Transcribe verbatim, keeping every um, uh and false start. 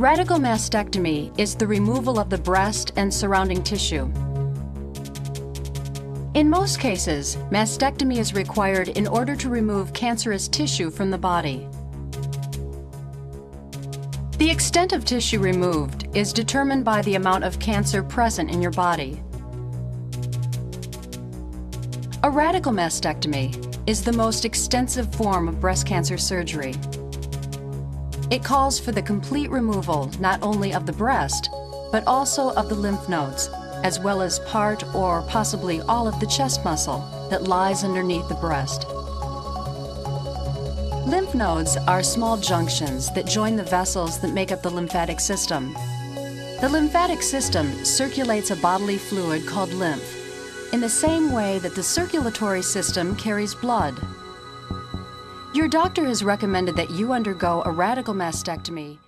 Radical mastectomy is the removal of the breast and surrounding tissue. In most cases, mastectomy is required in order to remove cancerous tissue from the body. The extent of tissue removed is determined by the amount of cancer present in your body. A radical mastectomy is the most extensive form of breast cancer surgery. It calls for the complete removal not only of the breast, but also of the lymph nodes, as well as part or possibly all of the chest muscle that lies underneath the breast. Lymph nodes are small junctions that join the vessels that make up the lymphatic system. The lymphatic system circulates a bodily fluid called lymph, in the same way that the circulatory system carries blood. Your doctor has recommended that you undergo a radical mastectomy